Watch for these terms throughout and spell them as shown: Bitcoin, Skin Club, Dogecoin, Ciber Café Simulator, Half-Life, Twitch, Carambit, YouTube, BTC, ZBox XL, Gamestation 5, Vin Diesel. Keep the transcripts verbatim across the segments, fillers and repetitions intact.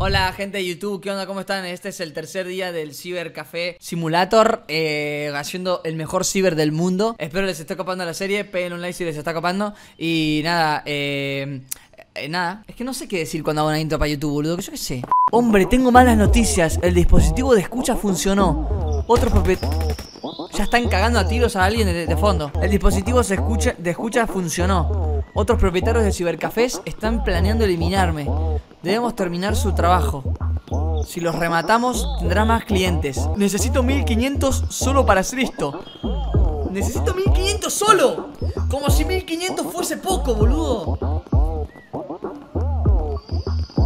Hola gente de YouTube, ¿qué onda? ¿Cómo están? Este es el tercer día del Ciber Café Simulator, eh, haciendo el mejor ciber del mundo. Espero les esté copando la serie, peguen un like si les está copando. Y nada, eh, eh, nada, es que no sé qué decir cuando hago una intro para YouTube, boludo, que yo qué sé. Hombre, tengo malas noticias, el dispositivo de escucha funcionó. Otros propietarios ya están cagando a tiros a alguien de, de fondo. El dispositivo se escucha, de escucha funcionó. Otros propietarios de cibercafés están planeando eliminarme. Debemos terminar su trabajo. Si los rematamos, tendrá más clientes. Necesito mil quinientos solo para hacer esto. Necesito mil quinientos solo. Como si mil quinientos fuese poco, boludo.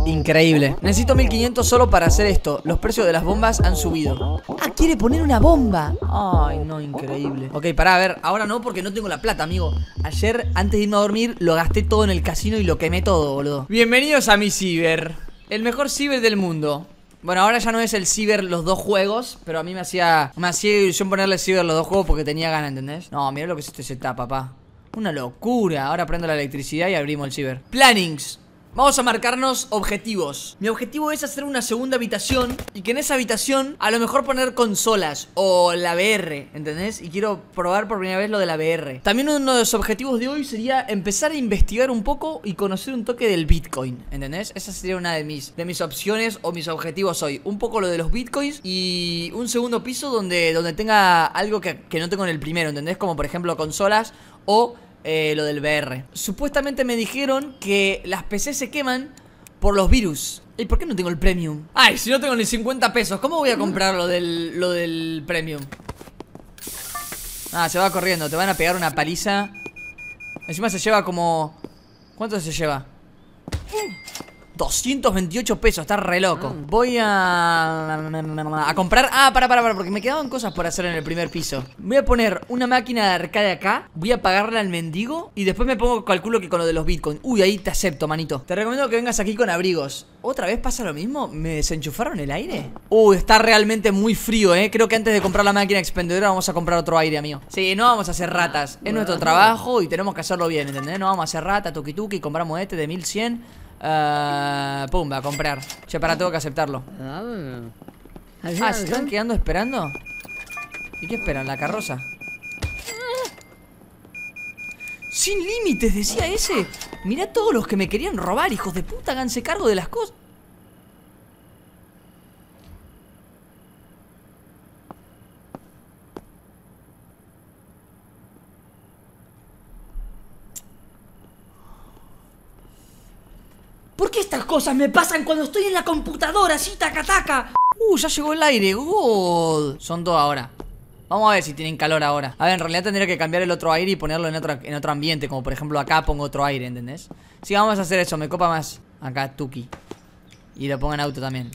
Increíble. Necesito mil quinientos solo para hacer esto. Los precios de las bombas han subido. Ah, quiere poner una bomba. Ay, no, increíble. Ok, pará, a ver. Ahora no, porque no tengo la plata, amigo. Ayer, antes de irme a dormir, lo gasté todo en el casino y lo quemé todo, boludo. Bienvenidos a mi ciber. El mejor ciber del mundo. Bueno, ahora ya no es el ciber los dos juegos, pero a mí me hacía me hacía ilusión ponerle ciber los dos juegos porque tenía ganas, ¿entendés? No, mirá lo que es este setup, papá. Una locura. Ahora prendo la electricidad y abrimos el ciber. Plannings. Vamos a marcarnos objetivos. Mi objetivo es hacer una segunda habitación y que en esa habitación a lo mejor poner consolas o la V R, ¿entendés? Y quiero probar por primera vez lo de la V R. También uno de los objetivos de hoy sería empezar a investigar un poco y conocer un toque del Bitcoin, ¿entendés? Esa sería una de mis, de mis opciones o mis objetivos hoy. Un poco lo de los Bitcoins y un segundo piso donde, donde tenga algo que, que no tengo en el primero, ¿entendés? Como por ejemplo consolas o... Eh, lo del V R. Supuestamente me dijeron que las P C se queman por los virus. ¿Y por qué no tengo el Premium? Ay, si no tengo ni cincuenta pesos, ¿cómo voy a comprar lo del, lo del Premium? Ah, se va corriendo, te van a pegar una paliza. Encima se lleva como... ¿Cuánto se lleva? doscientos veintiocho pesos, está re loco. Voy a... a comprar... Ah, para, para, para, porque me quedaban cosas por hacer en el primer piso. Voy a poner una máquina de arcade acá. Voy a pagarle al mendigo. Y después me pongo, calculo que con lo de los bitcoins. Uy, ahí te acepto, manito. Te recomiendo que vengas aquí con abrigos. ¿Otra vez pasa lo mismo? ¿Me desenchufaron el aire? Uy, está realmente muy frío, eh. Creo que antes de comprar la máquina expendedora vamos a comprar otro aire, amigo. Sí, no vamos a hacer ratas. Es nuestro trabajo y tenemos que hacerlo bien, ¿entendés? No vamos a hacer rata, tuki tuki. Compramos este de mil cien. Uh, pumba, a comprar. Che, para, tengo que aceptarlo. Ah, ¿se están quedando esperando? ¿Y qué esperan? ¿La carroza? ¡Sin límites! Decía ese. Mirá todos los que me querían robar, hijos de puta. Háganse cargo de las cosas. ¿Por qué estas cosas me pasan cuando estoy en la computadora así, taca, taca? Uh, ya llegó el aire, god. Son dos ahora. Vamos a ver si tienen calor ahora. A ver, en realidad tendría que cambiar el otro aire y ponerlo en otro, en otro ambiente. Como por ejemplo acá pongo otro aire, ¿entendés? Sí, vamos a hacer eso, me copa más. Acá, tuki. Y lo pongo en auto también.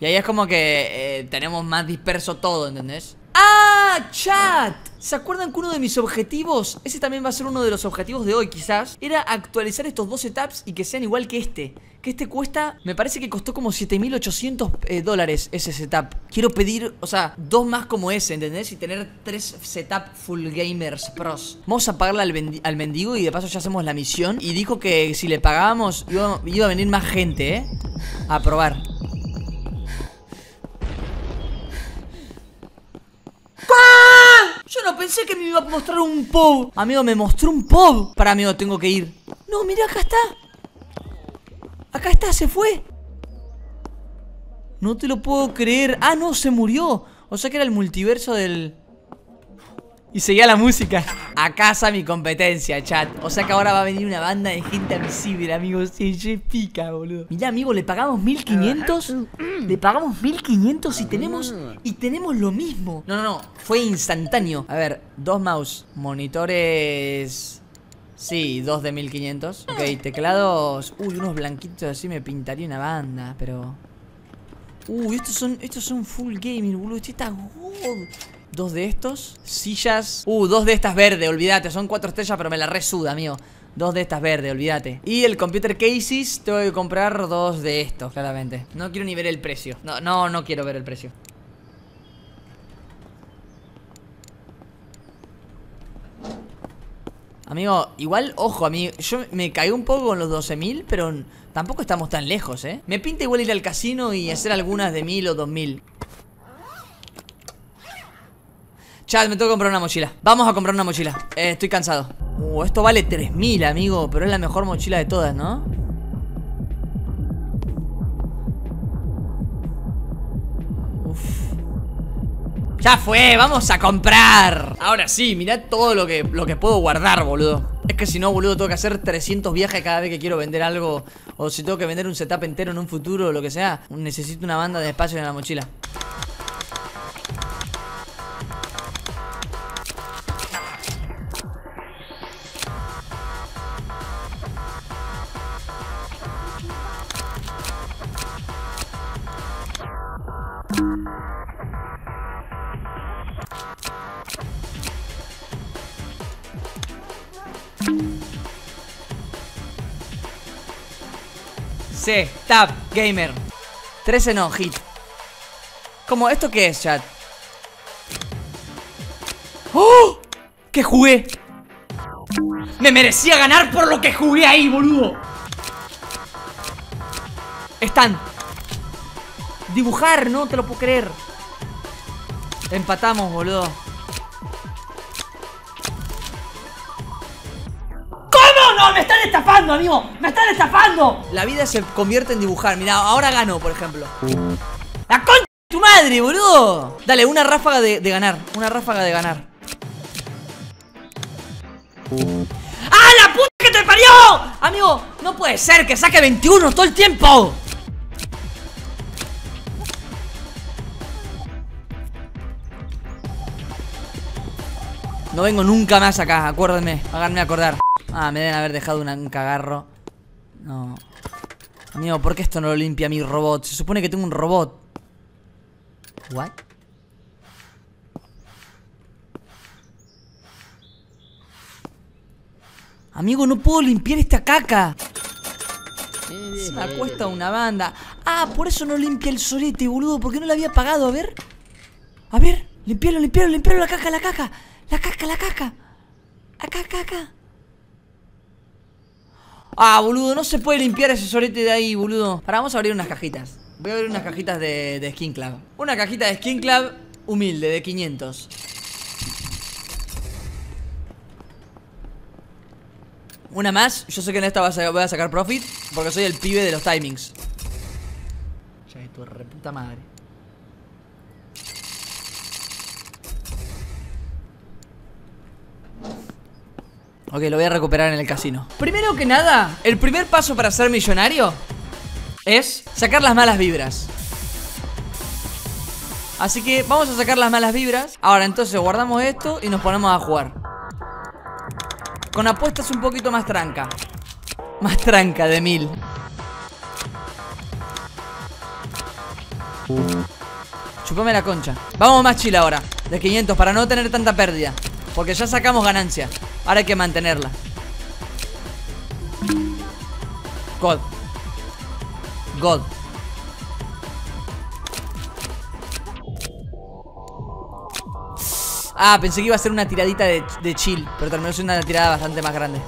Y ahí es como que eh, tenemos más disperso todo, ¿entendés? ¡Ah, chat! ¿Se acuerdan que uno de mis objetivos? Ese también va a ser uno de los objetivos de hoy, quizás. Era actualizar estos dos setups y que sean igual que este. Que este cuesta, me parece que costó como siete mil ochocientos eh, dólares ese setup. Quiero pedir, o sea, dos más como ese, ¿entendés? Y tener tres setup full gamers pros. Vamos a pagarle al, al mendigo y de paso ya hacemos la misión. Y dijo que si le pagábamos iba, iba a venir más gente, ¿eh? A probar. Yo no pensé que me iba a mostrar un pub. Amigo, me mostró un pub. Para, amigo, tengo que ir. No, mirá, acá está. Acá está, se fue. No te lo puedo creer. Ah, no, se murió. O sea que era el multiverso del... Y seguía la música. A casa mi competencia, chat. O sea que ahora va a venir una banda de gente a mi ciber, amigos. Se pica, boludo. Mirá, amigo, le pagamos mil quinientos. Le pagamos mil quinientos y tenemos... Y tenemos lo mismo. No, no, no. Fue instantáneo. A ver, dos mouse. Monitores... Sí, dos de mil quinientos. Ok, teclados... Uy, unos blanquitos así me pintaría una banda, pero... Uy, estos son... Estos son full gaming, boludo. Este está... God. Dos de estos, sillas. Uh, dos de estas verde, olvídate. Son cuatro estrellas, pero me la resuda, amigo. Dos de estas verde, olvídate. Y el computer cases, tengo que comprar dos de estos, claramente. No quiero ni ver el precio. No, no, no quiero ver el precio. Amigo, igual, ojo, a mí, yo me caí un poco con los doce mil, pero tampoco estamos tan lejos, ¿eh? Me pinta igual ir al casino y hacer algunas de mil o dos mil. Chat, me tengo que comprar una mochila. Vamos a comprar una mochila. Eh, estoy cansado. Uh, esto vale tres mil, amigo, pero es la mejor mochila de todas, ¿no? Uf. ¡Ya fue! ¡Vamos a comprar! Ahora sí, mirad todo lo que, lo que puedo guardar, boludo. Es que si no, boludo, tengo que hacer trescientos viajes cada vez que quiero vender algo. O si tengo que vender un setup entero en un futuro o lo que sea. Necesito una banda de espacio en la mochila. C, Tab, Gamer trece no, hit. ¿Cómo? ¿Esto qué es, chat? ¡Oh! ¡Qué jugué! ¡Me merecía ganar por lo que jugué ahí, boludo! Están. Dibujar, no te lo puedo creer. Empatamos, boludo. ¡No! ¡Me están estafando, amigo! ¡Me están estafando! La vida se convierte en dibujar. Mirá, ahora gano, por ejemplo. ¡La concha de tu madre, boludo! Dale, una ráfaga de, de ganar. Una ráfaga de ganar. ¡Ah, la puta que te parió! Amigo, no puede ser que saque veintiuno todo el tiempo. No vengo nunca más acá, acuérdenme. Háganme acordar. Ah, me deben haber dejado una, un cagarro. No. Amigo, ¿por qué esto no lo limpia mi robot? Se supone que tengo un robot. ¿What? Amigo, no puedo limpiar esta caca. Se me acuesta una banda. Ah, por eso no limpia el solete, boludo. ¿Por qué no lo había pagado? A ver. A ver, limpialo, limpialo, limpialo. La caca, la caca. La caca, la caca. La caca, acá. Ah, boludo, no se puede limpiar ese sorete de ahí, boludo. Pará, vamos a abrir unas cajitas. Voy a abrir unas cajitas de, de Skin Club. Una cajita de Skin Club humilde, de quinientos. Una más. Yo sé que en esta voy a, voy a sacar profit, porque soy el pibe de los timings. Ya de tu reputa madre. Ok, lo voy a recuperar en el casino. Primero que nada, el primer paso para ser millonario es sacar las malas vibras. Así que vamos a sacar las malas vibras. Ahora entonces guardamos esto y nos ponemos a jugar. Con apuestas un poquito más tranca. Más tranca de mil. Chupame la concha. Vamos más chill ahora. De quinientos para no tener tanta pérdida. Porque ya sacamos ganancia. Ahora hay que mantenerla. God. God. Ah, pensé que iba a ser una tiradita de, de chill, pero terminó siendo una tirada bastante más grande.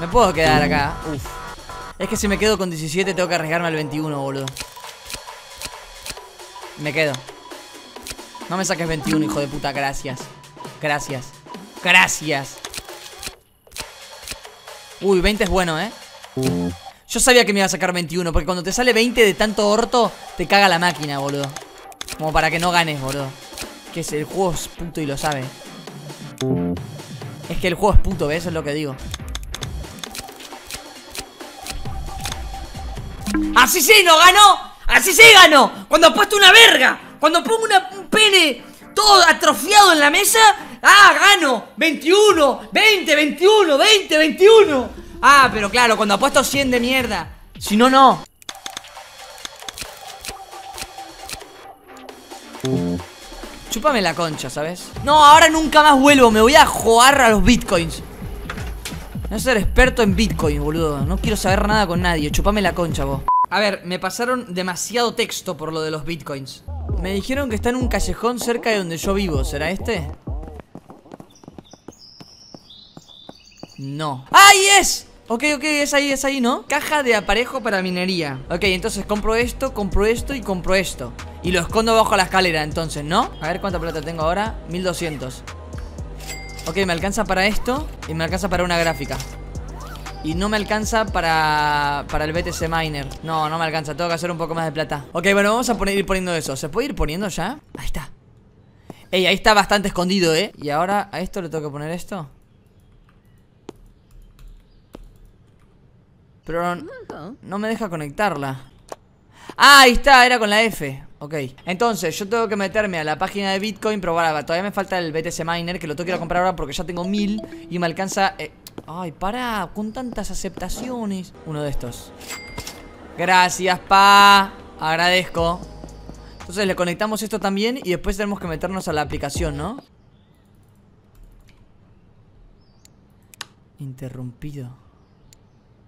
Me puedo quedar acá. Uf. Es que si me quedo con diecisiete tengo que arriesgarme al veintiuno, boludo. Me quedo. No me saques veintiuno, hijo de puta, gracias. Gracias. Gracias. Uy, veinte es bueno, ¿eh? Yo sabía que me iba a sacar veintiuno, porque cuando te sale veinte de tanto orto, te caga la máquina, boludo. Como para que no ganes, boludo. Que es el juego es puto y lo sabe. Es que el juego es puto, ¿ves? Eso es lo que digo. ¡Así sí, no ganó! ¡Así sí ganó! ¡Cuando apuesto una verga! Cuando pongo una, un pene todo atrofiado en la mesa, ¡ah, gano! veintiuno, veinte, veintiuno, veinte, veintiuno. Ah, pero claro, cuando apuesto cien de mierda. Si no, no. Chúpame la concha, ¿sabes? No, ahora nunca más vuelvo. Me voy a jugar a los bitcoins. No ser experto en bitcoins, boludo. No quiero saber nada con nadie. Chúpame la concha, vos. A ver, me pasaron demasiado texto por lo de los bitcoins. Me dijeron que está en un callejón cerca de donde yo vivo. ¿Será este? No. ¡Ahí es! Ok, ok, es ahí, es ahí, ¿no? Caja de aparejo para minería. Ok, entonces compro esto, compro esto y compro esto. Y lo escondo bajo la escalera, entonces, ¿no? A ver cuánta plata tengo ahora. mil doscientos. Ok, me alcanza para esto y me alcanza para una gráfica. Y no me alcanza para, para el B T C Miner. No, no me alcanza, tengo que hacer un poco más de plata. Ok, bueno, vamos a poner, ir poniendo eso. ¿Se puede ir poniendo ya? Ahí está. Ey, ahí está bastante escondido, ¿eh? Y ahora a esto le tengo que poner esto. Pero no, no me deja conectarla. Ah, ahí está, era con la F. Ok, entonces yo tengo que meterme a la página de Bitcoin. Pero bueno, todavía me falta el B T C Miner, que lo tengo que ir a comprar ahora porque ya tengo mil. Y me alcanza... Eh... Ay, pará, con tantas aceptaciones. Uno de estos. Gracias, pa. Agradezco. Entonces le conectamos esto también. Y después tenemos que meternos a la aplicación, ¿no? Interrumpido.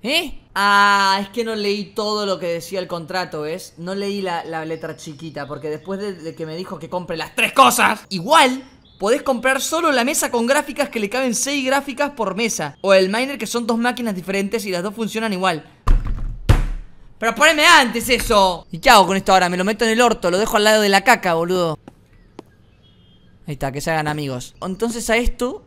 ¿Eh? Ah, es que no leí todo lo que decía el contrato, ¿ves? No leí la, la letra chiquita, porque después de, de que me dijo que compre las tres cosas, igual podés comprar solo la mesa con gráficas, que le caben seis gráficas por mesa. O el miner, que son dos máquinas diferentes y las dos funcionan igual. Pero poneme antes eso. ¿Y qué hago con esto ahora? Me lo meto en el orto, lo dejo al lado de la caca, boludo. Ahí está, que se hagan amigos. Entonces a esto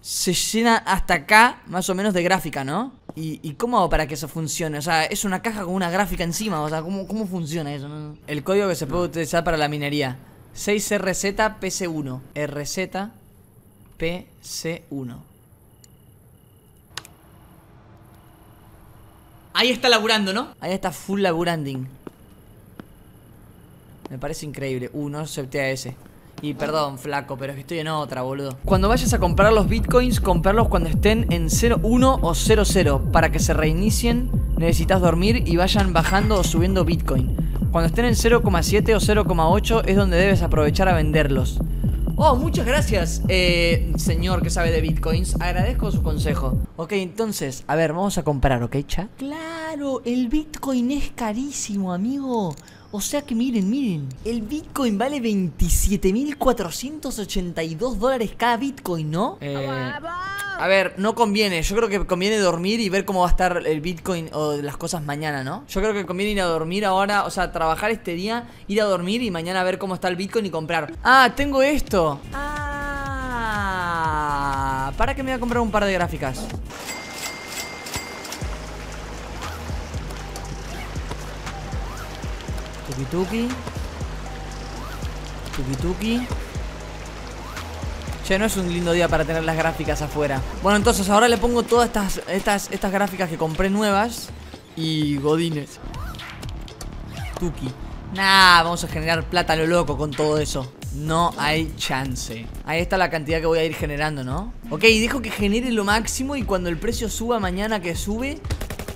se llena hasta acá, más o menos, de gráfica, ¿no? ¿Y, ¿Y cómo hago para que eso funcione? O sea, es una caja con una gráfica encima. O sea, ¿cómo, cómo funciona eso? ¿No? El código que se puede utilizar para la minería: seis R Z P C uno. R Z P C uno. Ahí está laburando, ¿no? Ahí está full laburanding. Me parece increíble. Uh, no acepté a ese. Y perdón, flaco, pero es que estoy en otra, boludo. Cuando vayas a comprar los bitcoins, comprarlos cuando estén en cero uno o cero cero. Para que se reinicien, necesitas dormir y vayan bajando o subiendo bitcoin. Cuando estén en cero coma siete o cero coma ocho es donde debes aprovechar a venderlos. Oh, muchas gracias, eh, señor que sabe de bitcoins. Agradezco su consejo. Ok, entonces, a ver, vamos a comprar, ¿ok, chat? Claro, el bitcoin es carísimo, amigo. O sea que miren, miren, el Bitcoin vale veintisiete mil cuatrocientos ochenta y dos dólares cada Bitcoin, ¿no? Eh, a ver, no conviene, yo creo que conviene dormir y ver cómo va a estar el Bitcoin o las cosas mañana, ¿no? Yo creo que conviene ir a dormir ahora, o sea, trabajar este día, ir a dormir y mañana ver cómo está el Bitcoin y comprar. Ah, tengo esto. Ah, para que me voy a comprar un par de gráficas. Tuki tuki. Tuki tuki. Che, no es un lindo día para tener las gráficas afuera. Bueno, entonces ahora le pongo todas estas, estas, estas gráficas que compré nuevas. Y godines. Tuki. Nah, vamos a generar plata a lo loco con todo eso. No hay chance. Ahí está la cantidad que voy a ir generando, ¿no? Ok, dejo que genere lo máximo. Y cuando el precio suba mañana, que sube,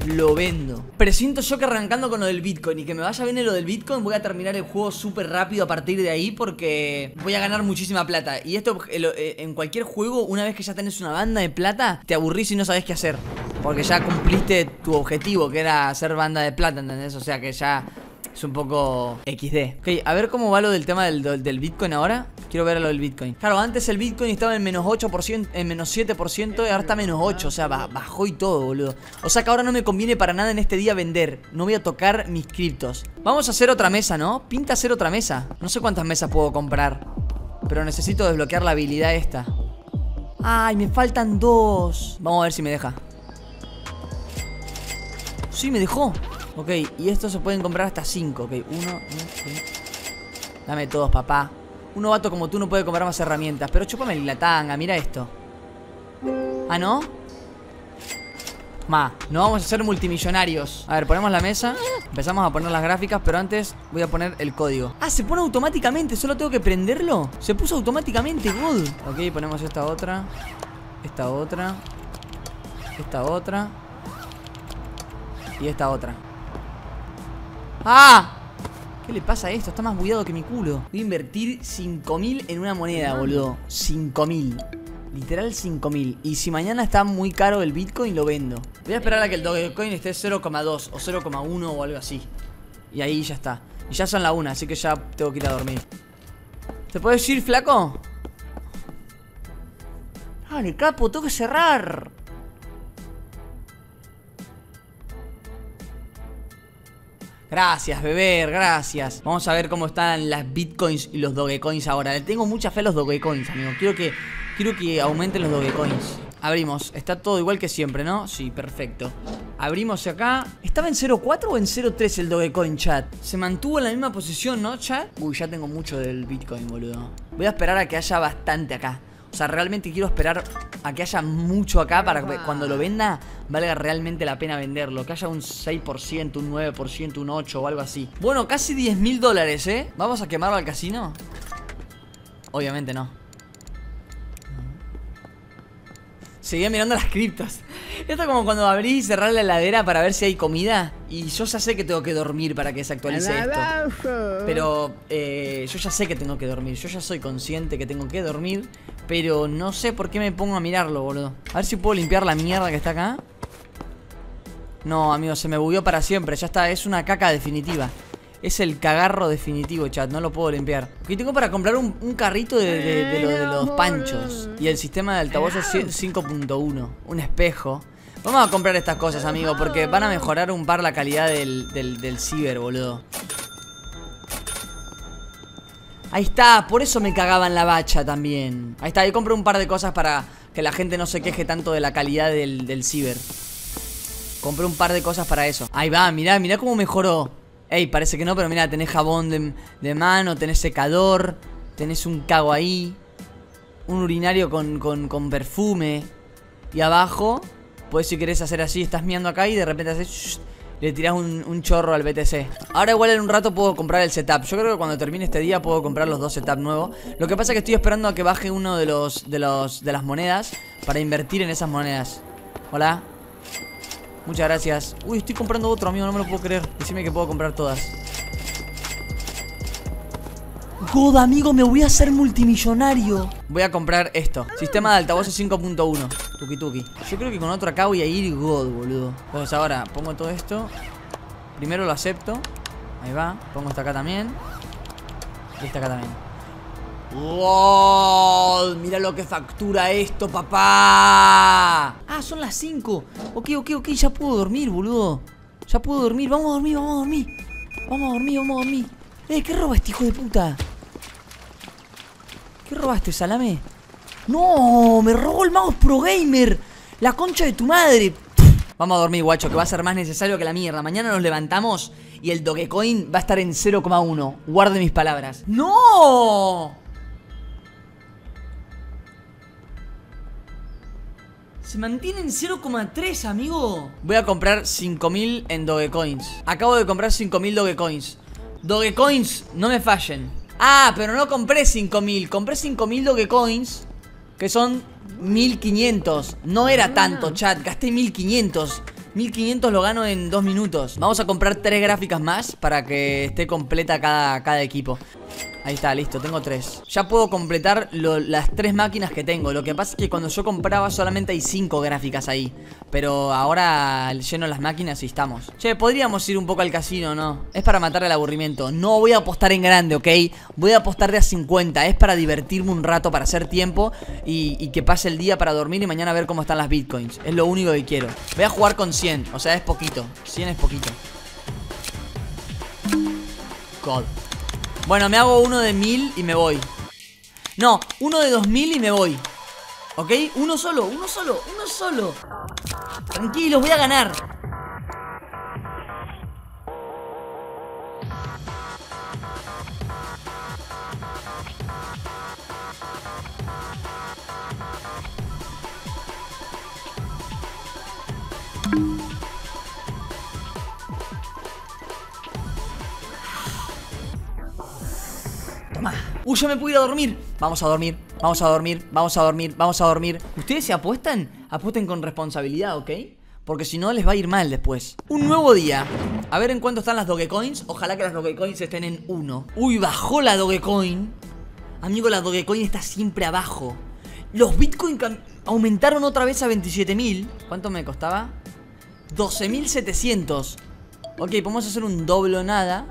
lo vendo. Presiento yo que arrancando con lo del Bitcoin y que me vaya bien en lo del Bitcoin, voy a terminar el juego súper rápido a partir de ahí, porque voy a ganar muchísima plata. Y esto en cualquier juego, una vez que ya tenés una banda de plata, te aburrís y no sabés qué hacer, porque ya cumpliste tu objetivo, que era hacer banda de plata, ¿entendés? O sea que ya es un poco equis de. Ok, a ver cómo va lo del tema del, del Bitcoin ahora. Quiero ver lo del Bitcoin. Claro, antes el Bitcoin estaba en menos ocho por ciento, en menos siete por ciento, y ahora está menos ocho. O sea, bajó y todo, boludo. O sea que ahora no me conviene para nada en este día vender. No voy a tocar mis criptos. Vamos a hacer otra mesa, ¿no? Pinta hacer otra mesa. No sé cuántas mesas puedo comprar, pero necesito desbloquear la habilidad esta. Ay, me faltan dos. Vamos a ver si me deja. Sí, me dejó. Ok, y estos se pueden comprar hasta cinco. Ok, uno, dos, dame todos, papá. Un novato como tú no puede comprar más herramientas. Pero chúpame la tanga, mira esto. ¿Ah, no? Ma, no vamos a ser multimillonarios. A ver, ponemos la mesa. Empezamos a poner las gráficas, pero antes voy a poner el código. Ah, se pone automáticamente, solo tengo que prenderlo. Se puso automáticamente, good. Ok, ponemos esta otra. Esta otra. Esta otra. Y esta otra. ¡Ah! ¿Qué le pasa a esto? Está más bugueado que mi culo. Voy a invertir cinco mil en una moneda, boludo. cinco mil. Literal cinco mil. Y si mañana está muy caro el Bitcoin, lo vendo. Voy a esperar a que el Dogecoin esté cero coma dos o cero coma uno o algo así. Y ahí ya está. Y ya son la una, así que ya tengo que ir a dormir. ¿Te puedes ir, flaco? Dale, capo, tengo que cerrar. Gracias, Beber, gracias. Vamos a ver cómo están las Bitcoins y los Dogecoins ahora. Le tengo mucha fe a los Dogecoins, amigo. Quiero que, quiero que aumenten los Dogecoins. Abrimos. Está todo igual que siempre, ¿no? Sí, perfecto. Abrimos acá. ¿Estaba en cero cuatro o en cero tres el Dogecoin, chat? Se mantuvo en la misma posición, ¿no, chat? Uy, ya tengo mucho del Bitcoin, boludo. Voy a esperar a que haya bastante acá. O sea, realmente quiero esperar a que haya mucho acá para que cuando lo venda valga realmente la pena venderlo. Que haya un seis por ciento, un nueve por ciento, un ocho por ciento o algo así. Bueno, casi diez mil dólares, ¿eh? ¿Vamos a quemarlo al casino? Obviamente no. Seguía mirando las criptos. Esto es como cuando abrís y cerrás la heladera para ver si hay comida. Y yo ya sé que tengo que dormir para que se actualice esto. Pero eh, yo ya sé que tengo que dormir. Yo ya soy consciente que tengo que dormir. Pero no sé por qué me pongo a mirarlo, boludo. A ver si puedo limpiar la mierda que está acá. No, amigo, se me bugueó para siempre. Ya está, es una caca definitiva. Es el cagarro definitivo, chat. No lo puedo limpiar. Aquí tengo para comprar un, un carrito de, de, de, lo, de los panchos. Y el sistema de altavoces cinco punto uno. Un espejo. Vamos a comprar estas cosas, amigo, porque van a mejorar un par la calidad del, del, del ciber, boludo. Ahí está. Por eso me cagaban la bacha también. Ahí está. Ahí compré un par de cosas para que la gente no se queje tanto de la calidad del, del ciber. Compré un par de cosas para eso. Ahí va. Mirá, mirá cómo mejoró. Ey, parece que no, pero mira, tenés jabón de, de mano, tenés secador, tenés un cago ahí, un urinario con, con, con perfume. Y abajo, pues si querés hacer así, estás mirando acá y de repente haces, shh, le tirás un, un chorro al B T C. Ahora igual en un rato puedo comprar el setup. Yo creo que cuando termine este día puedo comprar los dos setups nuevos. Lo que pasa es que estoy esperando a que baje uno de los, de los de las monedas para invertir en esas monedas. Hola. Muchas gracias. Uy, estoy comprando otro, amigo. No me lo puedo creer. Decime que puedo comprar todas. God, amigo, me voy a hacer multimillonario. Voy a comprar esto. Sistema de altavoces cinco punto uno. Tuki tuki. Yo creo que con otro acá voy a ir God, boludo. Pues ahora pongo todo esto. Primero lo acepto. Ahí va. Pongo esta acá también. Y esta acá también. ¡Wow! Mira lo que factura esto, papá. Ah, son las cinco. Ok, ok, ok, ya puedo dormir, boludo. Ya puedo dormir, vamos a dormir, vamos a dormir. Vamos a dormir, vamos a dormir. Eh, ¿qué roba este hijo de puta? ¿Qué robaste, Salame? No, me robó el mouse pro gamer. La concha de tu madre. Vamos a dormir, guacho, que va a ser más necesario que la mierda. Mañana nos levantamos y el Dogecoin va a estar en cero coma uno. Guarde mis palabras. ¡No! Se mantiene en cero coma tres, amigo. Voy a comprar cinco mil en Dogecoins. Acabo de comprar cinco mil Dogecoins. Dogecoins, no me fallen. Ah, pero no compré cinco mil. Compré cinco mil Dogecoins, que son mil quinientos. No era tanto, chat. Gasté mil quinientos. mil quinientos lo gano en dos minutos. Vamos a comprar tres gráficas más para que esté completa cada, cada equipo. Ahí está, listo, tengo tres. Ya puedo completar lo, las tres máquinas que tengo. Lo que pasa es que cuando yo compraba solamente hay cinco gráficas ahí. Pero ahora lleno las máquinas y estamos. Che, podríamos ir un poco al casino, ¿no? Es para matar el aburrimiento. No voy a apostar en grande, ¿ok? Voy a apostar de a cincuenta. Es para divertirme un rato, para hacer tiempo y, y que pase el día para dormir y mañana ver cómo están las bitcoins. Es lo único que quiero. Voy a jugar con cien. O sea, es poquito. cien es poquito. God. Bueno, me hago uno de mil y me voy. No, uno de dos mil y me voy. ¿Ok? Uno solo, uno solo, uno solo. Tranquilos, voy a ganar. Uy, yo me puedo ir a dormir. Vamos a dormir, vamos a dormir, vamos a dormir, vamos a dormir. ¿Ustedes se apuestan? Apuesten con responsabilidad, ¿ok? Porque si no les va a ir mal después. Un nuevo día. A ver en cuánto están las Dogecoins. Ojalá que las Dogecoins estén en uno. Uy, bajó la Dogecoin. Amigo, la Dogecoin está siempre abajo. Los Bitcoin aumentaron otra vez a veintisiete mil. ¿Cuánto me costaba? doce mil setecientos. Ok, podemos hacer un doble o nada.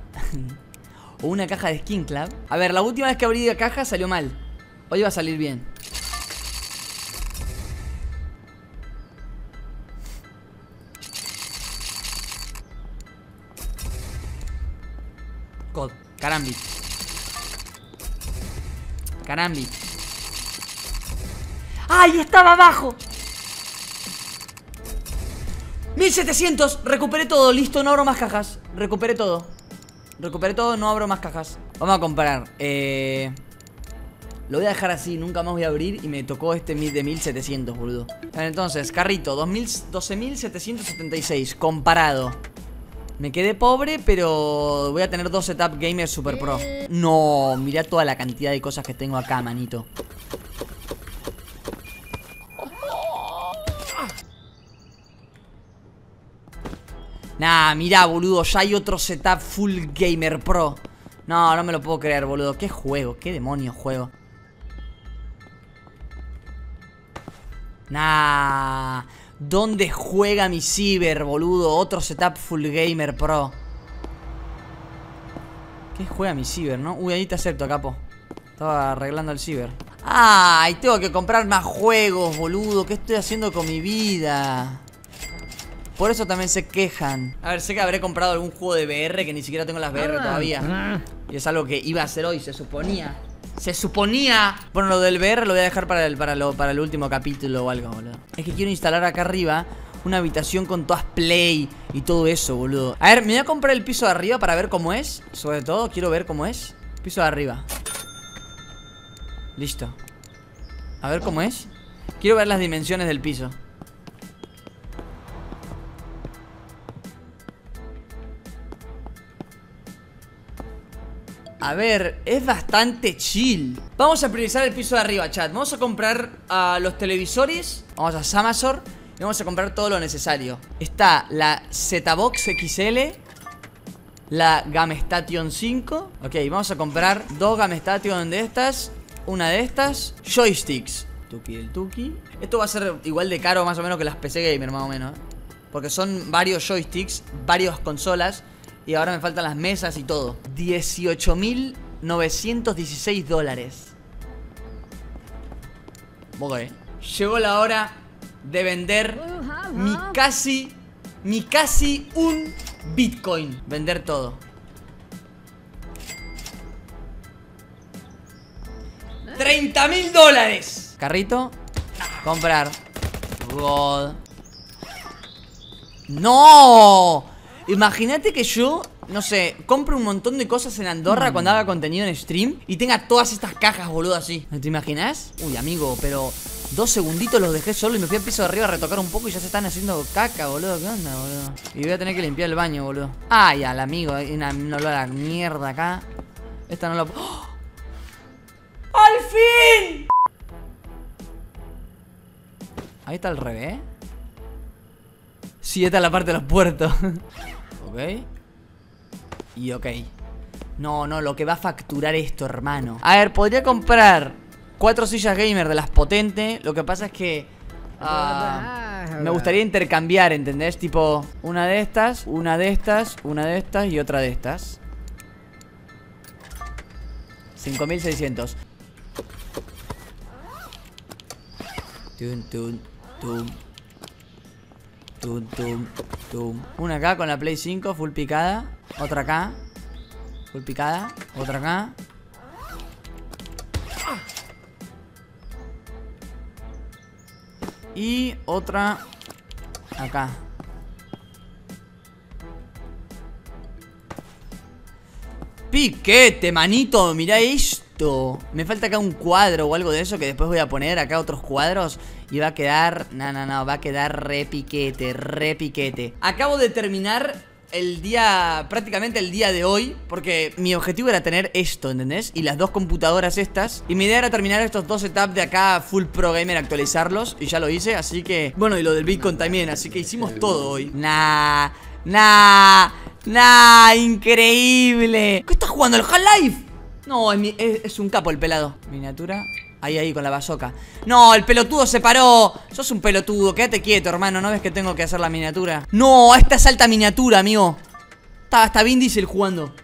O una caja de Skin Club. A ver, la última vez que abrí la caja salió mal. Hoy va a salir bien. Carambit. Carambit. ¡Ay, estaba abajo! mil setecientos, recuperé todo, listo, no abro más cajas. Recuperé todo. Recuperé todo, no abro más cajas. Vamos a comprar. Eh... Lo voy a dejar así, nunca más voy a abrir. Y me tocó este de mil setecientos, boludo. Entonces, carrito, doce mil setecientos setenta y seis, comparado. Me quedé pobre, pero voy a tener dos setup gamer super pro. No, mirá toda la cantidad de cosas que tengo acá, manito. Nah, mirá, boludo, ya hay otro setup full gamer pro. No, no me lo puedo creer, boludo. Qué juego, qué demonios juego. Nah, ¿dónde juega mi ciber, boludo? Otro setup full gamer pro. ¿Qué juega mi ciber, no? Uy, ahí te acepto, capo. Estaba arreglando el ciber. Ay, tengo que comprar más juegos, boludo. ¿Qué estoy haciendo con mi vida? Por eso también se quejan. A ver, sé que habré comprado algún juego de V R que ni siquiera tengo las V R todavía. Y es algo que iba a hacer hoy, se suponía. Se suponía. Bueno, lo del V R lo voy a dejar para el, para lo, para el último capítulo o algo, boludo. Es que quiero instalar acá arriba una habitación con todas play y todo eso, boludo. A ver, me voy a comprar el piso de arriba para ver cómo es. Sobre todo, quiero ver cómo es. Piso de arriba. Listo. A ver cómo es. Quiero ver las dimensiones del piso. A ver, es bastante chill. Vamos a priorizar el piso de arriba, chat. Vamos a comprar uh, los televisores. Vamos a Amazon y vamos a comprar todo lo necesario. Está la ZBox X L, la Gamestation cinco. Ok, vamos a comprar dos Gamestation de estas, una de estas, joysticks. Tuki del tuki. Esto va a ser igual de caro más o menos que las P C Gamer, más o menos, ¿eh? Porque son varios joysticks, varias consolas. Y ahora me faltan las mesas y todo. dieciocho mil novecientos dieciséis dólares. Okay. Llegó la hora de vender mi casi, mi casi un Bitcoin. Vender todo. treinta mil dólares. Carrito. Comprar. God. ¡No! Imagínate que yo, no sé, compro un montón de cosas en Andorra cuando haga contenido en stream y tenga todas estas cajas, boludo, así. ¿Te imaginas? Uy, amigo, pero dos segunditos los dejé solo y me fui al piso de arriba a retocar un poco y ya se están haciendo caca, boludo. ¿Qué onda, boludo? Y voy a tener que limpiar el baño, boludo. Ay, al amigo, hay una olor a la mierda acá. Esta no la... ¡Oh! ¡Al fin! Ahí está al revés. Sí, esta es la parte de los puertos. Ok. Y ok. No, no, lo que va a facturar esto, hermano. A ver, podría comprar cuatro sillas gamer de las potentes. Lo que pasa es que uh, me gustaría intercambiar, ¿entendés? Tipo, una de estas, una de estas, una de estas y otra de estas. cinco mil seiscientos. Tum, tum, tum. Tum, tum, tum. Una acá con la Play cinco, full picada. Otra acá. Full picada. Otra acá. Y otra acá. Piquete, manito. Mirá esto. Me falta acá un cuadro o algo de eso que después voy a poner acá otros cuadros. Y va a quedar... No, no, no. Va a quedar re piquete, re piquete. Acabo de terminar el día... Prácticamente el día de hoy. Porque mi objetivo era tener esto, ¿entendés? Y las dos computadoras estas. Y mi idea era terminar estos dos setups de acá full pro gamer, actualizarlos. Y ya lo hice, así que... Bueno, y lo del Bitcoin también. Así que hicimos todo hoy. Nah, nah, nah. Increíble. ¿Qué estás jugando? ¿El Half-Life? No, es, mi, es, es un capo el pelado. Miniatura... Ahí, ahí, con la bazooka. ¡No! ¡El pelotudo se paró! Sos un pelotudo. Quédate quieto, hermano. ¿No ves que tengo que hacer la miniatura? ¡No! Esta es alta miniatura, amigo. Estaba hasta Vin Diesel jugando.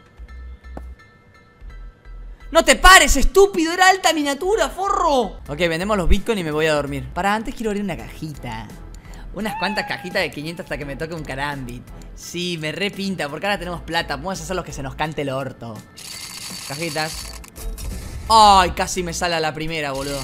¡No te pares, estúpido! ¡Era alta miniatura, forro! Ok, vendemos los bitcoins y me voy a dormir. Para, antes quiero abrir una cajita. Unas cuantas cajitas de quinientos hasta que me toque un carambit. Sí, me repinta, porque ahora tenemos plata. Vamos a hacer los que se nos cante el orto. Cajitas. Ay, casi me sale a la primera, boludo.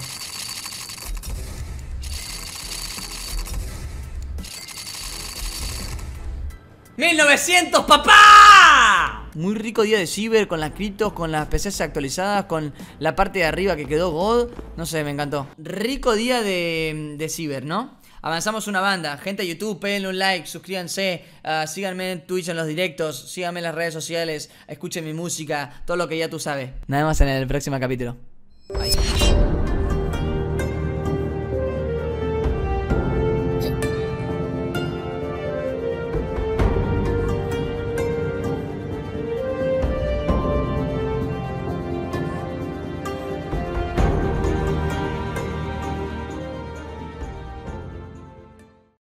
¡mil novecientos, papá! Muy rico día de Ciber, con las criptos, con las P Cs actualizadas, con la parte de arriba que quedó God. No sé, me encantó. Rico día de, de Ciber, ¿no? Avanzamos una banda. Gente de YouTube, pédenle un like, suscríbanse, uh, síganme en Twitch en los directos, síganme en las redes sociales, escuchen mi música, todo lo que ya tú sabes. Nada más en el próximo capítulo. Bye.